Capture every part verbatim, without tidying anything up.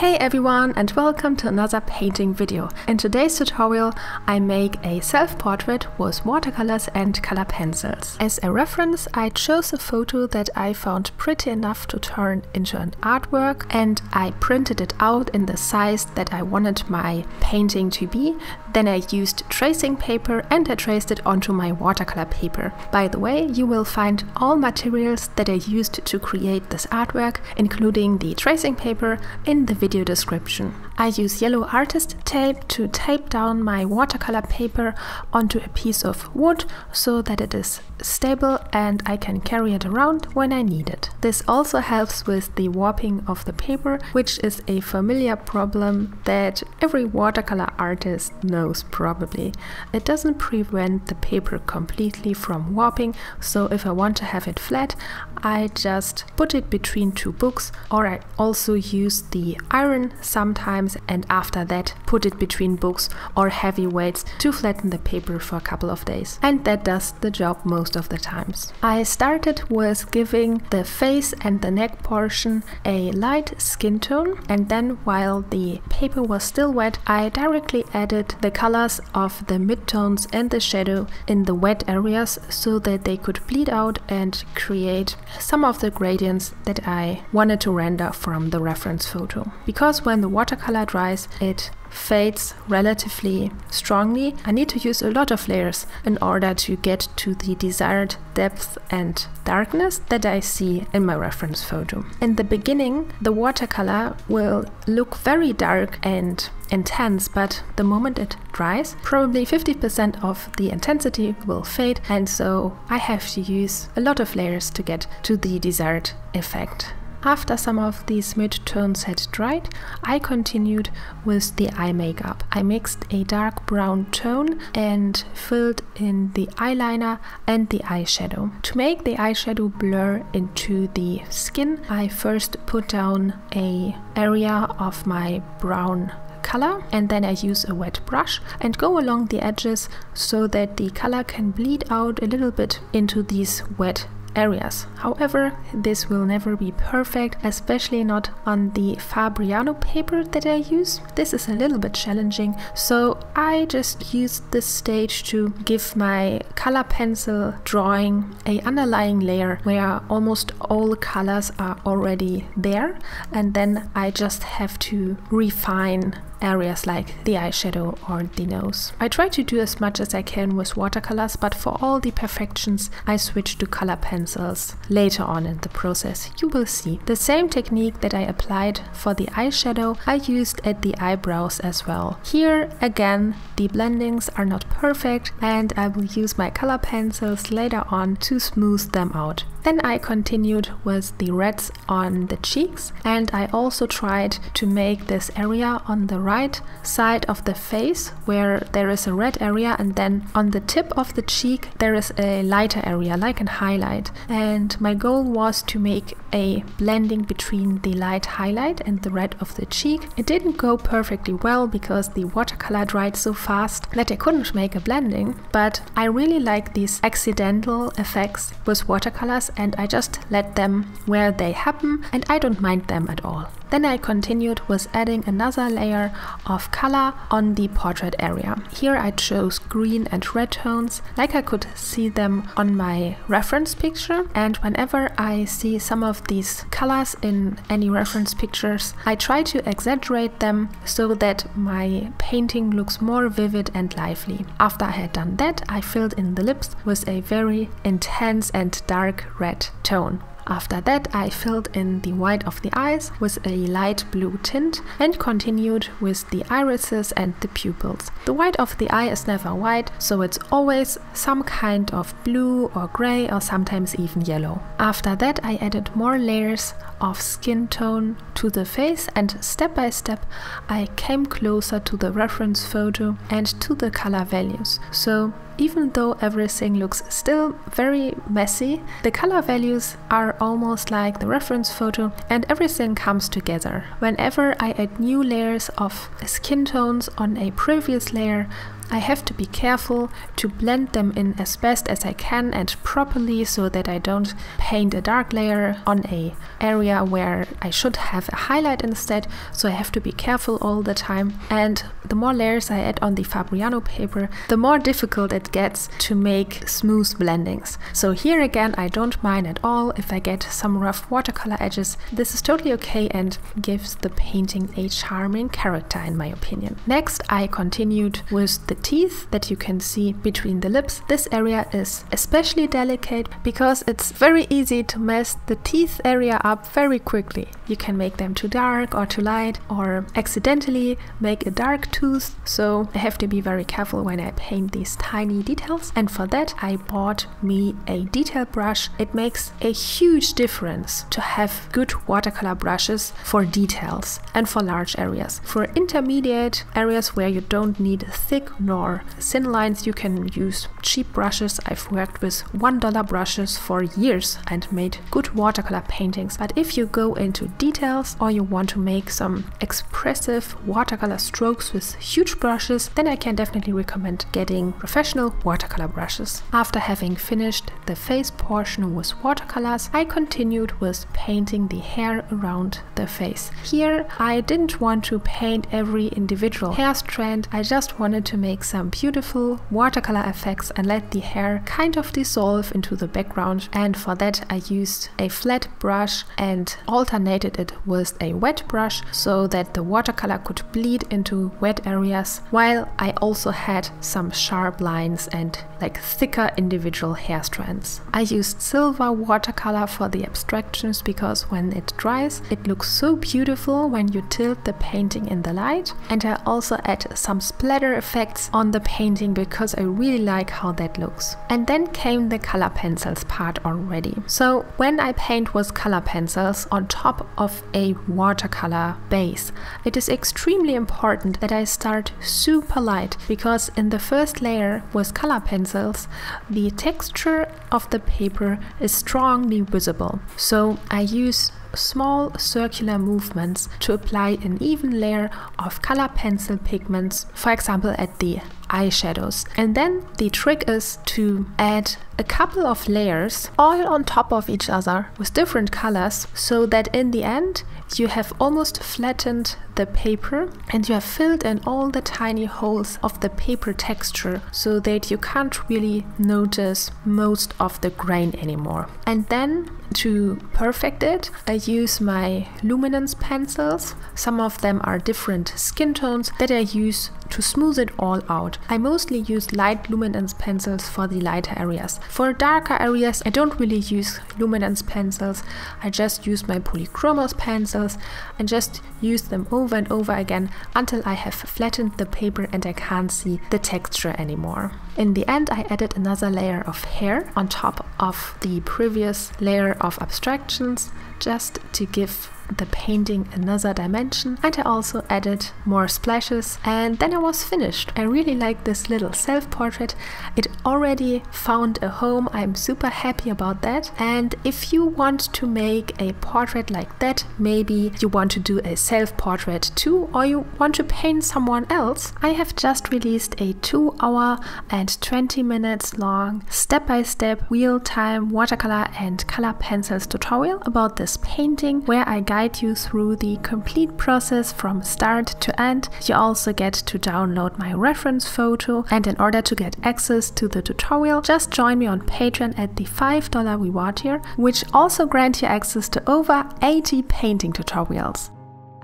Hey everyone and welcome to another painting video. In today's tutorial I make a self-portrait with watercolors and color pencils. As a reference I chose a photo that I found pretty enough to turn into an artwork, and I printed it out in the size that I wanted my painting to be. Then I used tracing paper and I traced it onto my watercolor paper. By the way, you will find all materials that I used to create this artwork, including the tracing paper, in the video description. I use yellow artist tape to tape down my watercolor paper onto a piece of wood so that it is stable and I can carry it around when I need it. This also helps with the warping of the paper, which is a familiar problem that every watercolor artist knows probably. It doesn't prevent the paper completely from warping, so if I want to have it flat, I just put it between two books, or I also use the iron sometimes and after that put it between books or heavy weights to flatten the paper for a couple of days. And that does the job most of the times. I started with giving the face and the neck portion a light skin tone, and then while the paper was still wet I directly added the colors of the midtones and the shadow in the wet areas so that they could bleed out and create some of the gradients that I wanted to render from the reference photo. Because when the watercolor dries, it fades relatively strongly. I need to use a lot of layers in order to get to the desired depth and darkness that I see in my reference photo. In the beginning, the watercolor will look very dark and intense, but the moment it dries, probably fifty percent of the intensity will fade, and so I have to use a lot of layers to get to the desired effect. After some of these mid-tones had dried, I continued with the eye makeup. I mixed a dark brown tone and filled in the eyeliner and the eyeshadow. To make the eyeshadow blur into the skin, I first put down an area of my brown color, and then I use a wet brush and go along the edges so that the color can bleed out a little bit into these wet areas. However, this will never be perfect, especially not on the Fabriano paper that I use. This is a little bit challenging, so I just used this stage to give my color pencil drawing an underlying layer where almost all colors are already there, and then I just have to refine areas like the eyeshadow or the nose. I try to do as much as I can with watercolors, but for all the perfections I switch to color pencils later on in the process. You will see. The same technique that I applied for the eyeshadow I used at the eyebrows as well. Here again the blendings are not perfect and I will use my color pencils later on to smooth them out. Then I continued with the reds on the cheeks, and I also tried to make this area on the right side of the face where there is a red area, and then on the tip of the cheek there is a lighter area like a highlight. And my goal was to make a blending between the light highlight and the red of the cheek. It didn't go perfectly well because the watercolor dried so fast that I couldn't make a blending, but I really like these accidental effects with watercolors, and I just let them where they happen and I don't mind them at all. Then I continued with adding another layer of color on the portrait area. Here I chose green and red tones like I could see them on my reference picture, and whenever I see some of these colors in any reference pictures I try to exaggerate them so that my painting looks more vivid and lively. After I had done that I filled in the lips with a very intense and dark red tone. After that I filled in the white of the eyes with a light blue tint and continued with the irises and the pupils. The white of the eye is never white, so it's always some kind of blue or grey or sometimes even yellow. After that I added more layers of skin tone to the face, and step by step I came closer to the reference photo and to the color values. So even though everything looks still very messy, the color values are almost like the reference photo and everything comes together. Whenever I add new layers of skin tones on a previous layer, I have to be careful to blend them in as best as I can and properly so that I don't paint a dark layer on an area where I should have a highlight instead, so I have to be careful all the time. And the more layers I add on the Fabriano paper, the more difficult it gets to make smooth blendings. So here again I don't mind at all if I get some rough watercolor edges. This is totally okay and gives the painting a charming character in my opinion. Next I continued with the teeth that you can see between the lips. This area is especially delicate because it's very easy to mess the teeth area up very quickly. You can make them too dark or too light or accidentally make a dark tooth, so I have to be very careful when I paint these tiny details, and for that I bought me a detail brush. It makes a huge difference to have good watercolor brushes for details and for large areas. For intermediate areas where you don't need thick nor thin lines, you can use cheap brushes. I've worked with one dollar brushes for years and made good watercolor paintings, but if you go into details or you want to make some expressive watercolor strokes with huge brushes, then I can definitely recommend getting professional watercolor brushes. After having finished the face portion with watercolors, I continued with painting the hair around the face. Here I didn't want to paint every individual hair strand, I just wanted to make some beautiful watercolor effects and let the hair kind of dissolve into the background, and for that I used a flat brush and alternated it with a wet brush so that the watercolor could bleed into wet areas, while I also had some sharp lines and like thicker individual hair strands. I used silver watercolor for the abstractions because when it dries it looks so beautiful when you tilt the painting in the light, and I also add some splatter effects on the painting because I really like how that looks. And then came the color pencils part already. So when I paint with color pencils on top of a watercolor base, it is extremely important that I start super light, because in the first layer with color pencils the texture of the paper is strongly visible. So I use small circular movements to apply an even layer of color pencil pigments, for example at the eyeshadows. And then the trick is to add a couple of layers all on top of each other with different colors, so that in the end you have almost flattened the paper and you have filled in all the tiny holes of the paper texture so that you can't really notice most of the grain anymore. And then to perfect it, I use my Luminance pencils. Some of them are different skin tones that I use to smooth it all out. I mostly use light luminance pencils for the lighter areas. For darker areas I don't really use luminance pencils, I just use my Polychromos pencils and just use them over and over again until I have flattened the paper and I can't see the texture anymore. In the end I added another layer of hair on top of the previous layer of abstractions just to give the painting another dimension, and I also added more splashes, and then I was finished. I really like this little self-portrait. It already found a home. I'm super happy about that. And if you want to make a portrait like that, maybe you want to do a self-portrait too, or you want to paint someone else, I have just released a two hour and twenty minutes long step-by-step real-time watercolor and color pencils tutorial about this painting, where I guide you through the complete process from start to end. You also get to download my reference photo, and in order to get access to the tutorial, just join me on Patreon at the five dollar reward tier, which also grants you access to over eighty painting tutorials.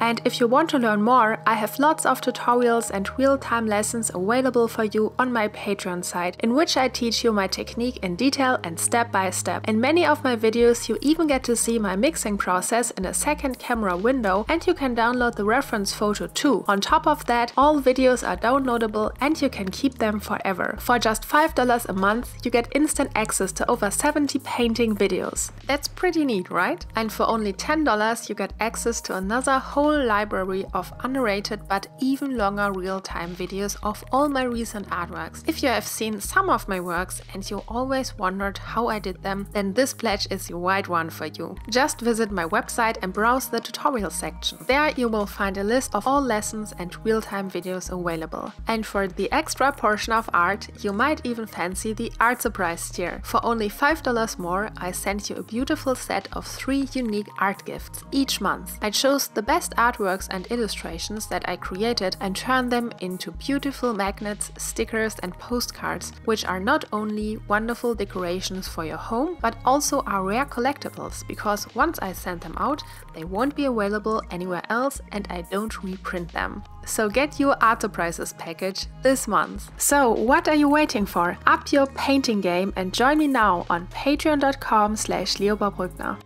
And if you want to learn more, I have lots of tutorials and real-time lessons available for you on my Patreon site, in which I teach you my technique in detail and step by step. In many of my videos you even get to see my mixing process in a second camera window, and you can download the reference photo too. On top of that, all videos are downloadable and you can keep them forever. For just five dollars a month you get instant access to over seventy painting videos. That's pretty neat, right? And for only ten dollars you get access to another whole whole library of unrated but even longer real-time videos of all my recent artworks. If you have seen some of my works and you always wondered how I did them, then this pledge is the right one for you. Just visit my website and browse the tutorial section. There you will find a list of all lessons and real-time videos available. And for the extra portion of art, you might even fancy the art surprise tier. For only five dollars more, I send you a beautiful set of three unique art gifts each month. I chose the best artworks and illustrations that I created and turned them into beautiful magnets, stickers and postcards, which are not only wonderful decorations for your home, but also are rare collectibles, because once I send them out, they won't be available anywhere else and I don't reprint them. So get your art surprises package this month. So what are you waiting for? Up your painting game and join me now on patreon dot com slash leobarbrückner.